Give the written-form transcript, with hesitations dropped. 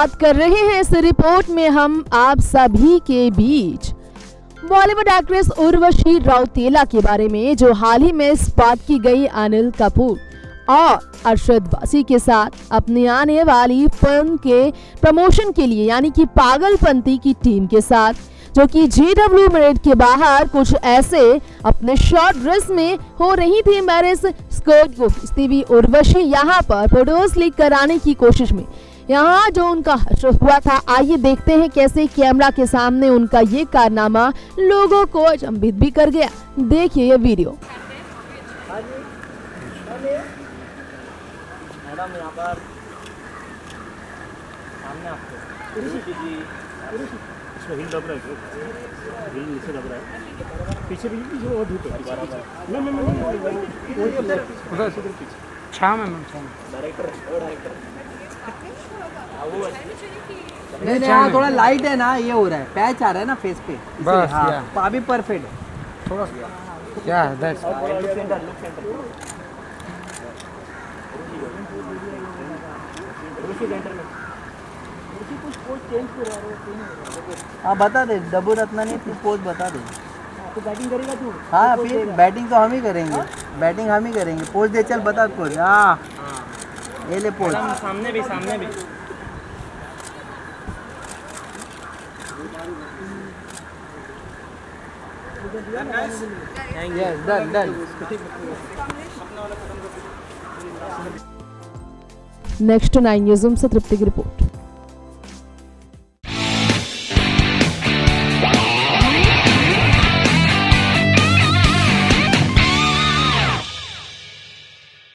बात कर रहे हैं इस रिपोर्ट में हम आप सभी के बीच बॉलीवुड एक्ट्रेस उर्वशी रौतेला के बारे में, जो हाल ही में स्पॉट की गई अनिल कपूर और अर्शद वासी के साथ अपनी आने वाली फिल्म के प्रमोशन के लिए यानी कि पागलपंती की टीम के साथ, जो कि JW मेरिट के बाहर कुछ ऐसे अपने शॉर्ट ड्रेस में हो रही थी मैरिज, स्कर्ट को खींचती हुई उर्वशी यहाँ पर फोटोज लीक कराने की कोशिश में यहाँ जो उनका हश्र हुआ था, आइए देखते हैं कैसे कैमरा के सामने उनका ये कारनामा लोगों को अचंभित भी कर गया। देखिए ये वीडियो। मैडम यहाँ पर सामने आपको पीछे भी और नहीं, थोड़ा लाइट है ना, ये हो रहा है, पैच आ रहा है ना फेस पे, बस अभी परफेक्ट है थोड़ा क्या है। हाँ बता दे, डबू रत्ना ने तू पोज बता दे। तो बैटिंग करेगा तू? हाँ फिर बैटिंग तो हम ही करेंगे, बैटिंग हम ही करेंगे। पोज दे, चल बता पोज। हाँ ये ले पोज। सामने भी, सामने भी। Yes done done. Next 9 news से तृप्ति की रिपोर्ट।